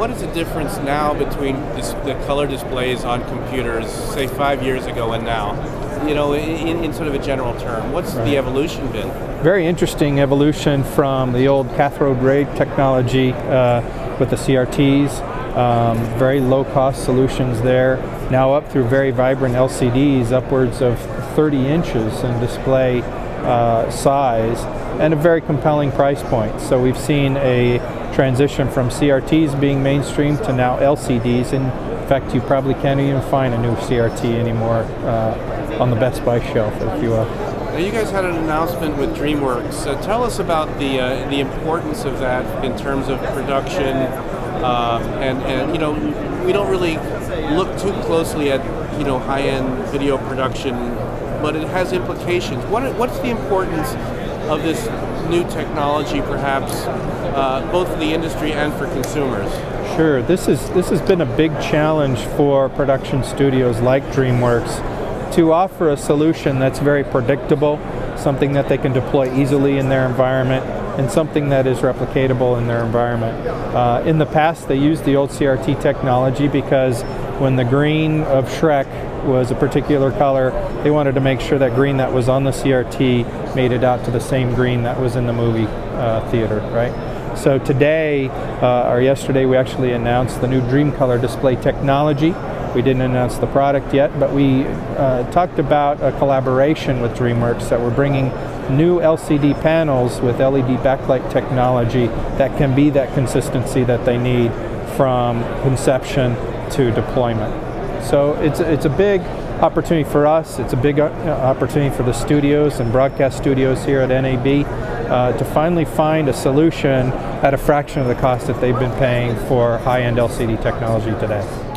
what is the difference now between the color displays on computers, say 5 years ago and now? You know, in sort of a general term, what's the evolution been? Very interesting evolution from the old cathode ray technology with the CRTs, very low-cost solutions there, now up through very vibrant LCDs, upwards of 30 inches in display size, and a very compelling price point. So we've seen a transition from CRTs being mainstream to now LCDs. In fact, you probably can't even find a new CRT anymore on the Best Buy shelf, if you will. Now, you guys had an announcement with DreamWorks. Tell us about the importance of that in terms of production, and you know, we don't really look too closely at, you know, high-end video production, but it has implications. What's the importance of this new technology, perhaps, both for the industry and for consumers? Sure, this has been a big challenge for production studios like DreamWorks to offer a solution that's very predictable, something that they can deploy easily in their environment, and something that is replicatable in their environment. In the past, they used the old CRT technology because when the green of Shrek was a particular color, they wanted to make sure that green that was on the CRT made it out to the same green that was in the movie theater, right? So today, or yesterday, we actually announced the new DreamColor display technology. We didn't announce the product yet, but we talked about a collaboration with DreamWorks that we're bringing new LCD panels with LED backlight technology that can be that consistency that they need from conception to deployment. So it's a big opportunity for us. It's a big opportunity for the studios and broadcast studios here at NAB to finally find a solution at a fraction of the cost that they've been paying for high-end LCD technology today.